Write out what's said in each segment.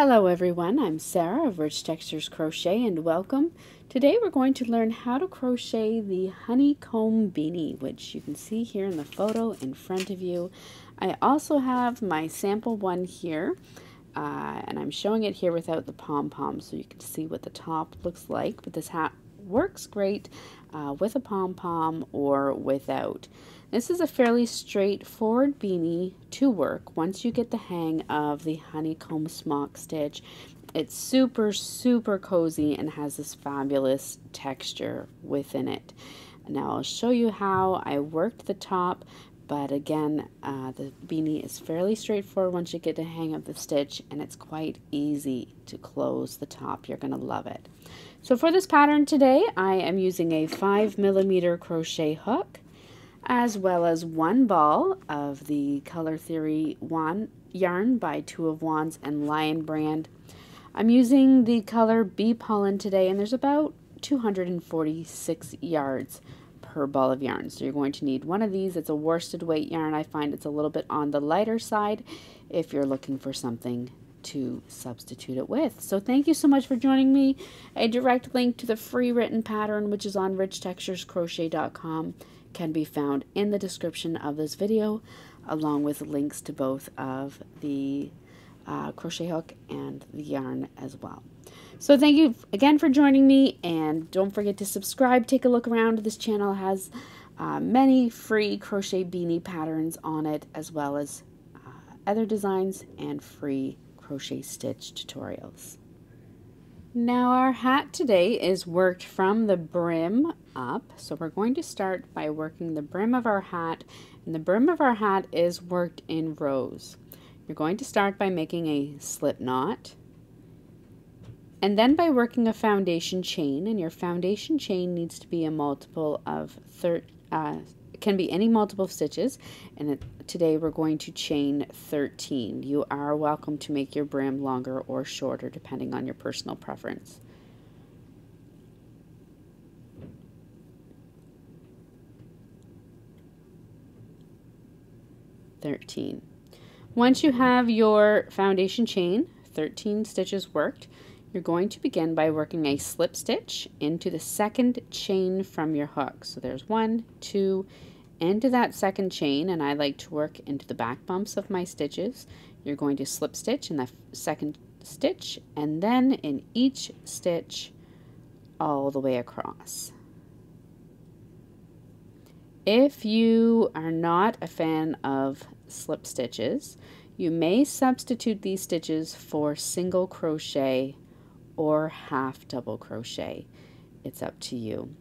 Hello everyone, I'm Sarah of Rich Textures Crochet and welcome. Today we're going to learn how to crochet the honeycomb beanie, which you can see here in the photo in front of you. I also have my sample one here, and I'm showing it here without the pom-pom so you can see what the top looks like, but this hat works great with a pom-pom or without. This is a fairly straightforward beanie to work once you get the hang of the honeycomb smock stitch. It's super cozy and has this fabulous texture within it. Now I'll show you how I worked the top, but again the beanie is fairly straightforward once you get the hang of the stitch, and it's quite easy to close the top. You're going to love it. So for this pattern today, I am using a 5mm crochet hook, as well as one ball of the Color Theory yarn by Two of Wands and Lion Brand. I'm using the color Bee Pollen today, and there's about 246 yards per ball of yarn. So you're going to need one of these. It's a worsted weight yarn. I find it's a little bit on the lighter side if you're looking for something to substitute it with. So thank you so much for joining me. A direct link to the free written pattern, which is on richtexturescrochet.com, can be found in the description of this video, along with links to both of the crochet hook and the yarn as well. So thank you again for joining me, and don't forget to subscribe. Take a look around. This channel has many free crochet beanie patterns on it, as well as other designs and free crochet stitch tutorials. Now our hat today is worked from the brim up, so we're going to start by working the brim of our hat, and the brim of our hat is worked in rows. You're going to start by making a slip knot, and then by working a foundation chain, and your foundation chain needs to be a multiple of can be any multiple of stitches, and today we're going to chain 13. You are welcome to make your brim longer or shorter depending on your personal preference. Once you have your foundation chain, 13 stitches worked, you're going to begin by working a slip stitch into the second chain from your hook. So there's 1, 2, into that second chain, and I like to work into the back bumps of my stitches. You're going to slip stitch in the second stitch, and then in each stitch all the way across. If you are not a fan of slip stitches, you may substitute these stitches for single crochet or half double crochet. It's up to you.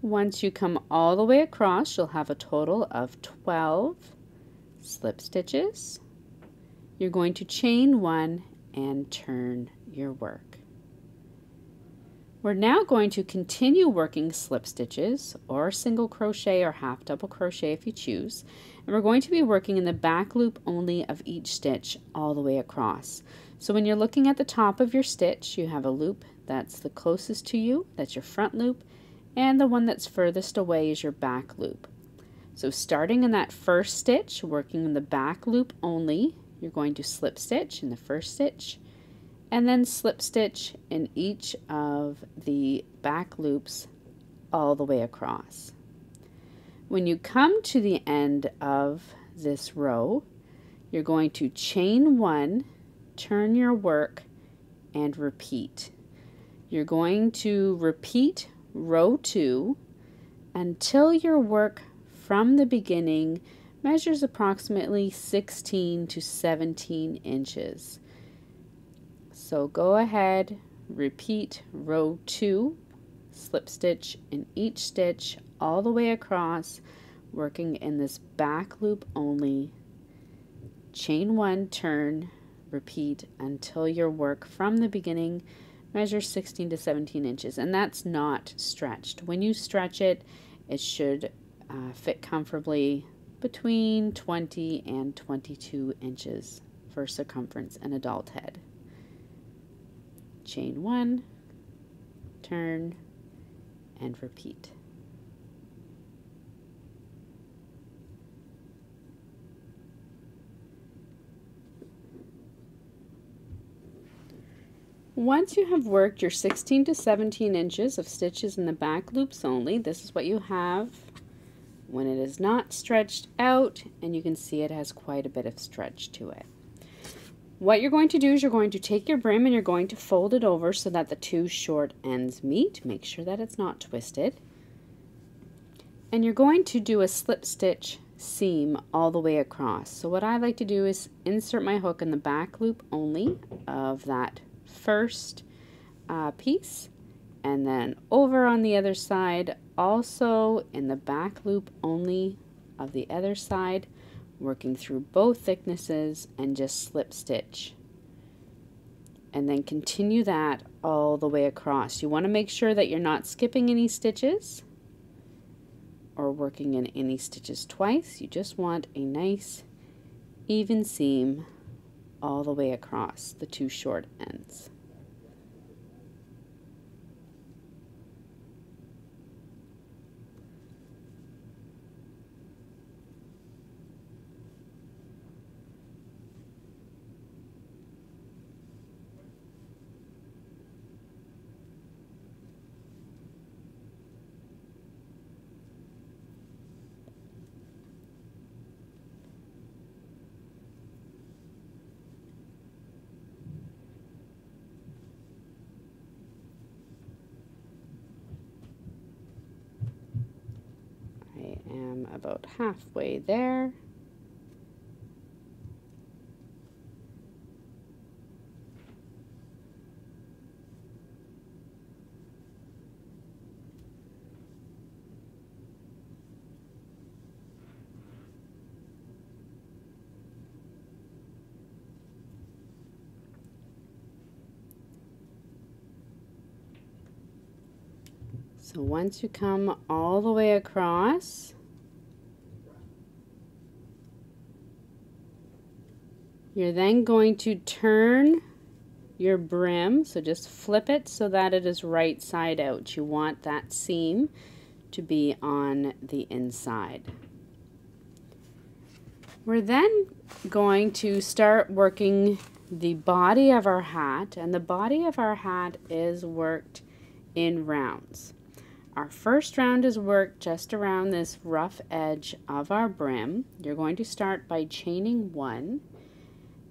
Once you come all the way across, you'll have a total of 12 slip stitches. You're going to chain 1 and turn your work. We're now going to continue working slip stitches or single crochet or half double crochet if you choose, and we're going to be working in the back loop only of each stitch all the way across. So when you're looking at the top of your stitch, you have a loop that's the closest to you, that's your front loop, and the one that's furthest away is your back loop. So starting in that first stitch, working in the back loop only, you're going to slip stitch in the first stitch, and then slip stitch in each of the back loops all the way across. When you come to the end of this row, you're going to chain 1, turn your work, and repeat. You're going to repeat row 2 until your work from the beginning measures approximately 16 to 17 inches. So go ahead, repeat row 2, slip stitch in each stitch all the way across, working in this back loop only, chain 1, turn, repeat until your work from the beginning measures 16 to 17 inches, and that's not stretched. When you stretch it, it should fit comfortably between 20 and 22 inches for circumference an adult head. Chain 1, turn, and repeat. Once you have worked your 16 to 17 inches of stitches in the back loops only, this is what you have when it is not stretched out, and you can see it has quite a bit of stretch to it. What you're going to do is you're going to take your brim and you're going to fold it over so that the two short ends meet. Make sure that it's not twisted. And you're going to do a slip stitch seam all the way across. So what I like to do is insert my hook in the back loop only of that first piece, and then over on the other side, also in the back loop only of the other side, working through both thicknesses, and just slip stitch, and then continue that all the way across. You want to make sure that you're not skipping any stitches or working in any stitches twice. You just want a nice even seam all the way across the two short ends. About halfway there. So once you come all the way across, you're then going to turn your brim, so just flip it so that it is right side out. You want that seam to be on the inside. We're then going to start working the body of our hat, and the body of our hat is worked in rounds. Our first round is worked just around this rough edge of our brim. You're going to start by chaining one,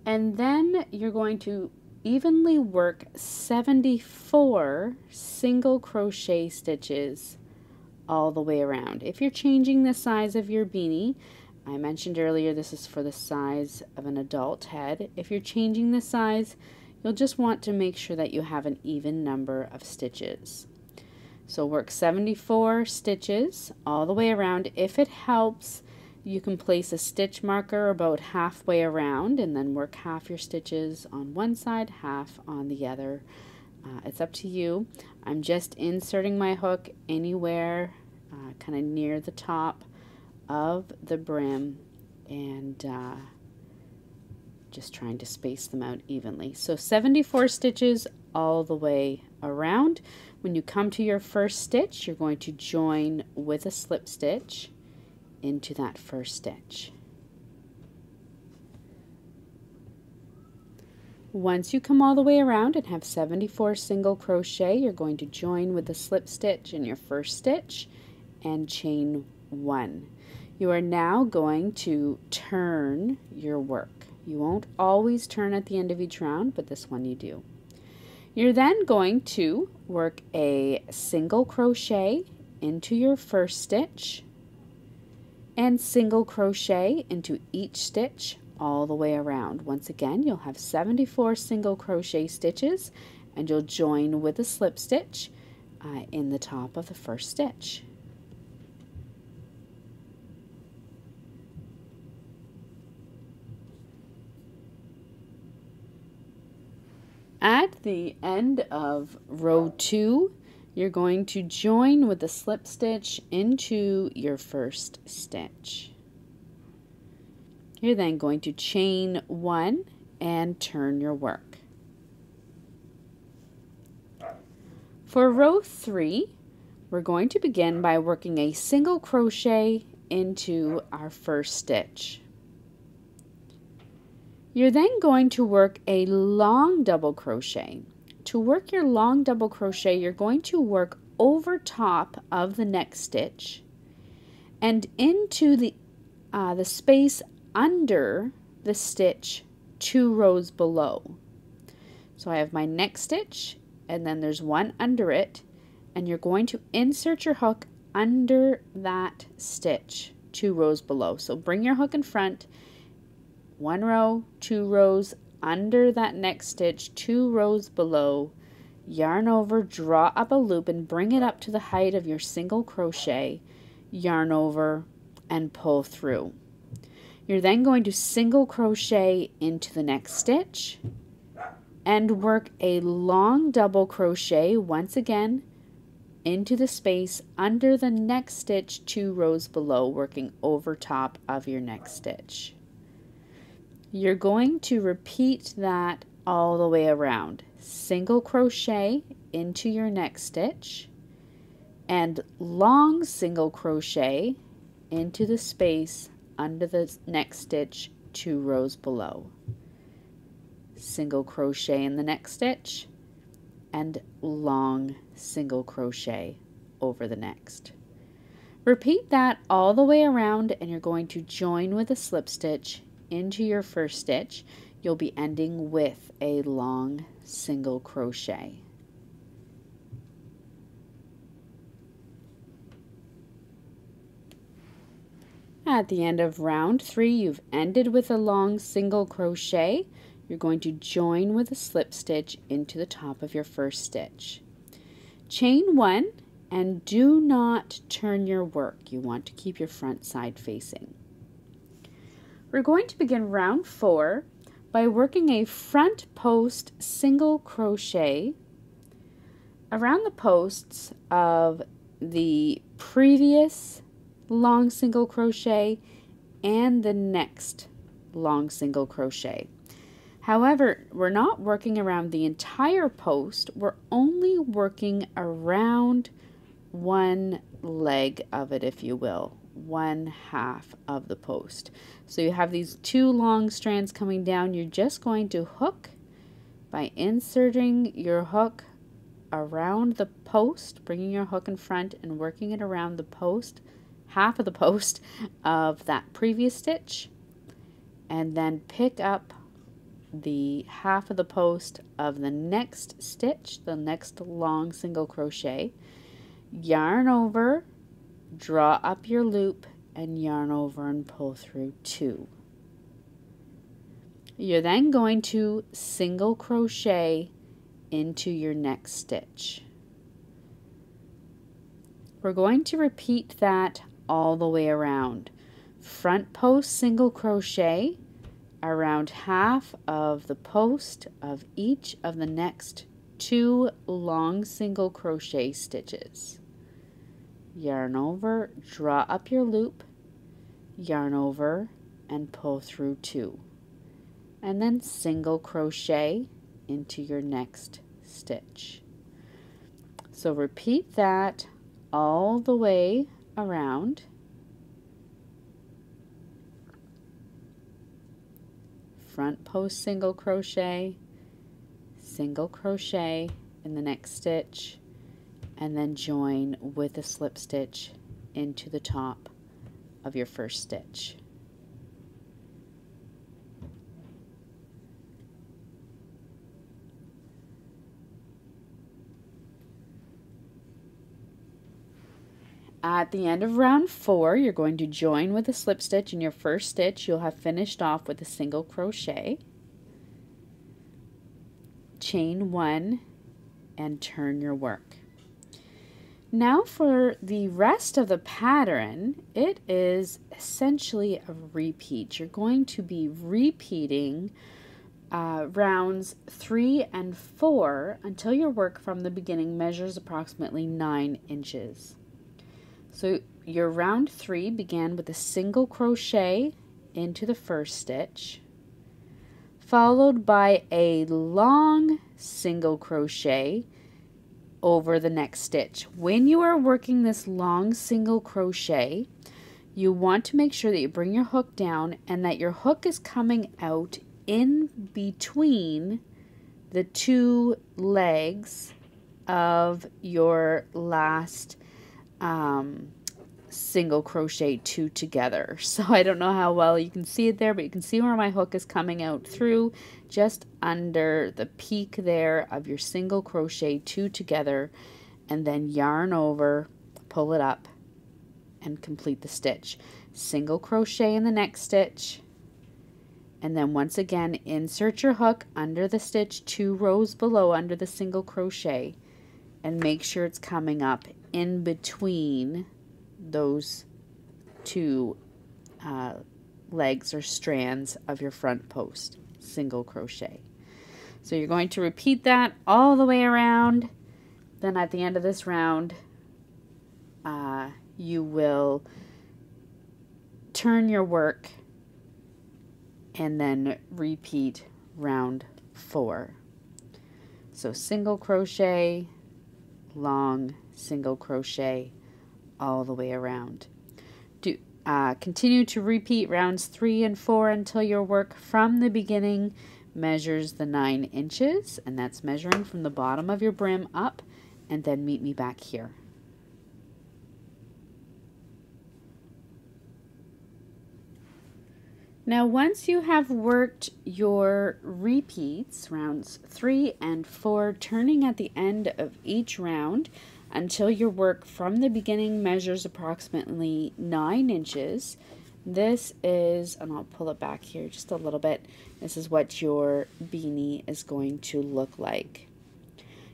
and then you're going to evenly work 74 single crochet stitches all the way around. If you're changing the size of your beanie, I mentioned earlier this is for the size of an adult head. If you're changing the size, you'll just want to make sure that you have an even number of stitches. So work 74 stitches all the way around. If it helps, you can place a stitch marker about halfway around and then work half your stitches on one side, half on the other. It's up to you. I'm just inserting my hook anywhere kind of near the top of the brim, and just trying to space them out evenly. So 74 stitches all the way around. When you come to your first stitch, you're going to join with a slip stitch into that first stitch. Once you come all the way around and have 74 single crochet, you're going to join with the slip stitch in your first stitch and chain one. You are now going to turn your work. You won't always turn at the end of each round, but this one you do. You're then going to work a single crochet into your first stitch and single crochet into each stitch all the way around. Once again, you'll have 74 single crochet stitches, and you'll join with a slip stitch in the top of the first stitch. At the end of row 2, you're going to join with a slip stitch into your first stitch. You're then going to chain one and turn your work. For row 3, we're going to begin by working a single crochet into our first stitch. You're then going to work a long double crochet. To work your long double crochet, you're going to work over top of the next stitch and into the space under the stitch 2 rows below. So I have my next stitch and then there's one under it, and you're going to insert your hook under that stitch 2 rows below. So bring your hook in front, 1 row, 2 rows under that next stitch, 2 rows below, yarn over, draw up a loop and bring it up to the height of your single crochet, yarn over and pull through. You're then going to single crochet into the next stitch and work a long double crochet once again into the space under the next stitch 2 rows below, working over top of your next stitch. You're going to repeat that all the way around. Single crochet into your next stitch and long single crochet into the space under the next stitch 2 rows below. Single crochet in the next stitch and long single crochet over the next. Repeat that all the way around, and you're going to join with a slip stitch into your first stitch. You'll be ending with a long single crochet. At the end of round 3, you've ended with a long single crochet. You're going to join with a slip stitch into the top of your first stitch. Chain 1 and do not turn your work. You want to keep your front side facing. We're going to begin round 4 by working a front post single crochet around the posts of the previous long single crochet and the next long single crochet. However, we're not working around the entire post, we're only working around one leg of it, if you will. One half of the post. So you have these 2 long strands coming down. You're just going to hook by inserting your hook around the post, bringing your hook in front and working it around the post, half of the post of that previous stitch, and then pick up the half of the post of the next stitch, the next long single crochet, yarn over, draw up your loop and yarn over and pull through 2. You're then going to single crochet into your next stitch. We're going to repeat that all the way around. Front post single crochet around half of the post of each of the next 2 long single crochet stitches. Yarn over, draw up your loop, yarn over and pull through 2, and then single crochet into your next stitch. So repeat that all the way around. Front post single crochet in the next stitch, and then join with a slip stitch into the top of your first stitch. At the end of round 4, you're going to join with a slip stitch in your first stitch. You'll have finished off with a single crochet. Chain 1 and turn your work. Now for the rest of the pattern, it is essentially a repeat. You're going to be repeating rounds 3 and 4 until your work from the beginning measures approximately 9 inches. So your round 3 began with a single crochet into the first stitch, followed by a long single crochet over the next stitch. When you are working this long single crochet, you want to make sure that you bring your hook down and that your hook is coming out in between the two legs of your last single crochet two together. So I don't know how well you can see it there, but you can see where my hook is coming out through just under the peak there of your single crochet two together, and then yarn over, pull it up, and complete the stitch. Single crochet in the next stitch, and then once again insert your hook under the stitch two rows below under the single crochet, and make sure it's coming up in between those two legs or strands of your front post single crochet. So you're going to repeat that all the way around. Then at the end of this round, you will turn your work and then repeat round four. So single crochet, long single crochet all the way around. Continue to repeat rounds 3 and 4 until your work from the beginning measures the 9 inches, and that's measuring from the bottom of your brim up, and then meet me back here. Now once you have worked your repeats, rounds 3 and 4, turning at the end of each round until your work from the beginning measures approximately 9 inches, this is, and I'll pull it back here just a little bit, this is what your beanie is going to look like.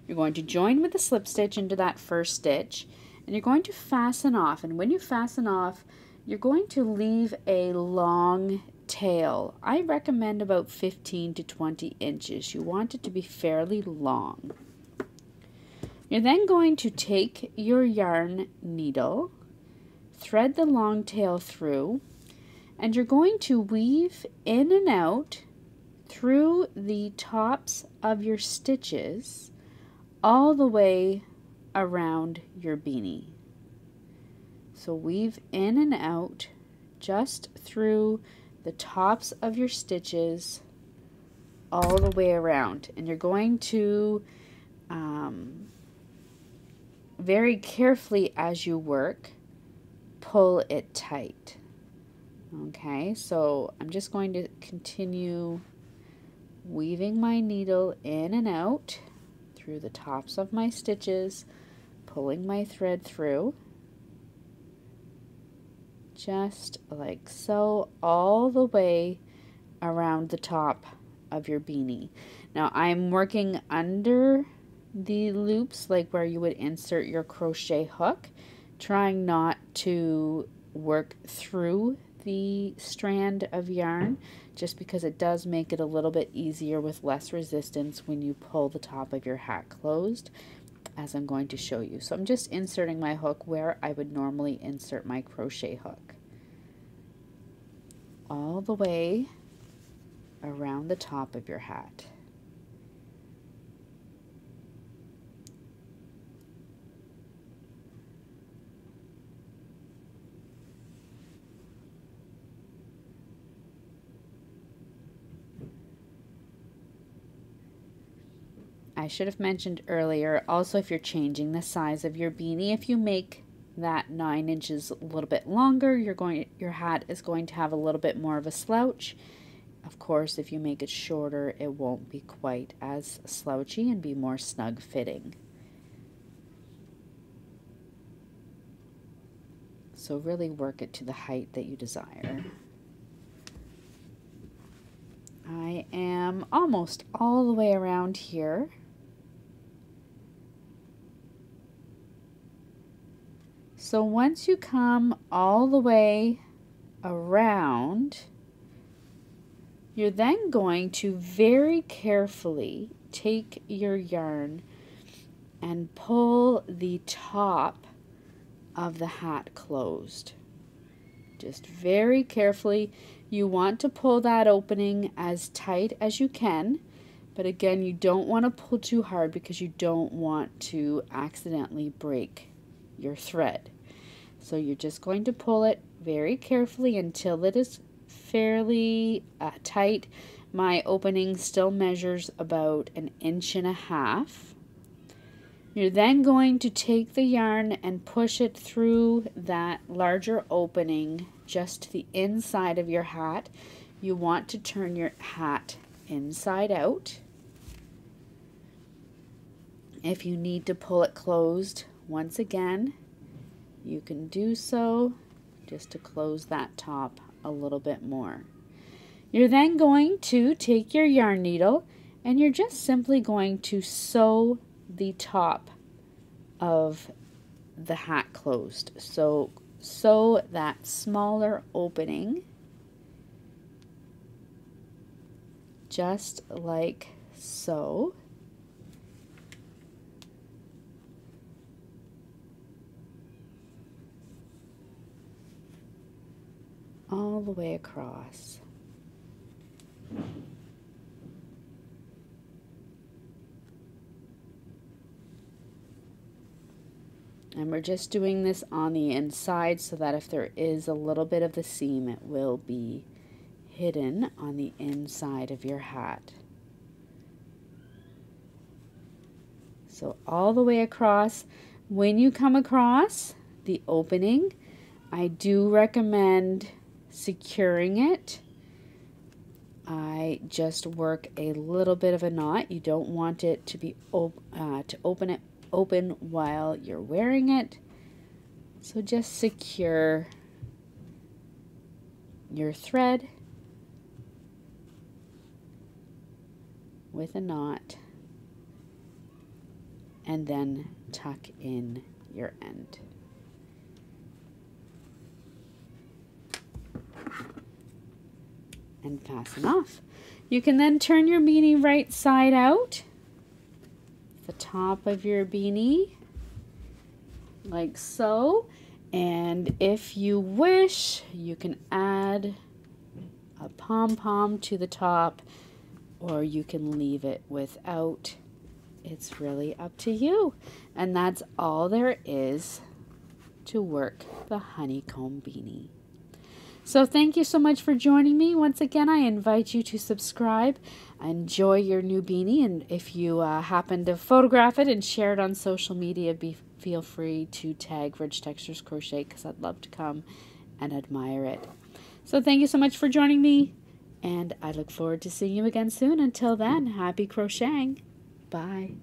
You're going to join with a slip stitch into that first stitch, and you're going to fasten off, and when you fasten off, you're going to leave a long tail. I recommend about 15 to 20 inches. You want it to be fairly long. You're then going to take your yarn needle, thread the long tail through, and you're going to weave in and out through the tops of your stitches all the way around your beanie. So weave in and out just through the tops of your stitches all the way around, and you're going to very carefully as you work, pull it tight. Okay, so I'm just going to continue weaving my needle in and out through the tops of my stitches, pulling my thread through, just like so, all the way around the top of your beanie. Now I'm working under the loops, like where you would insert your crochet hook, trying not to work through the strand of yarn, just because it does make it a little bit easier with less resistance when you pull the top of your hat closed, as I'm going to show you. So I'm just inserting my hook where I would normally insert my crochet hook, all the way around the top of your hat. I should have mentioned earlier also, if you're changing the size of your beanie, if you make that 9 inches a little bit longer, your hat is going to have a little bit more of a slouch. Of course, if you make it shorter, it won't be quite as slouchy and be more snug fitting. So really work it to the height that you desire. I am almost all the way around here. So once you come all the way around, you're then going to very carefully take your yarn and pull the top of the hat closed. Just very carefully. You want to pull that opening as tight as you can, But again, you don't want to pull too hard because you don't want to accidentally break your thread. So you're just going to pull it very carefully until it is fairly tight. My opening still measures about 1.5 inches. You're then going to take the yarn and push it through that larger opening just to the inside of your hat. You want to turn your hat inside out. If you need to pull it closed once again, you can do so just to close that top a little bit more. You're then going to take your yarn needle and you're just simply going to sew the top of the hat closed. So sew that smaller opening just like so. All the way across. And we're just doing this on the inside so that if there is a little bit of the seam, it will be hidden on the inside of your hat. So all the way across. When you come across the opening, I do recommend securing it. I just work a little bit of a knot. You don't want it to be open while you're wearing it, so just secure your thread with a knot and then tuck in your end. And fasten off. You can then turn your beanie right side out, the top of your beanie, like so. And if you wish, you can add a pom-pom to the top, or you can leave it without. It's really up to you. And that's all there is to work the honeycomb beanie. So thank you so much for joining me. Once again, I invite you to subscribe. Enjoy your new beanie, and if you happen to photograph it and share it on social media, feel free to tag Rich Textures Crochet because I'd love to come and admire it. So thank you so much for joining me, and I look forward to seeing you again soon. Until then, happy crocheting. Bye.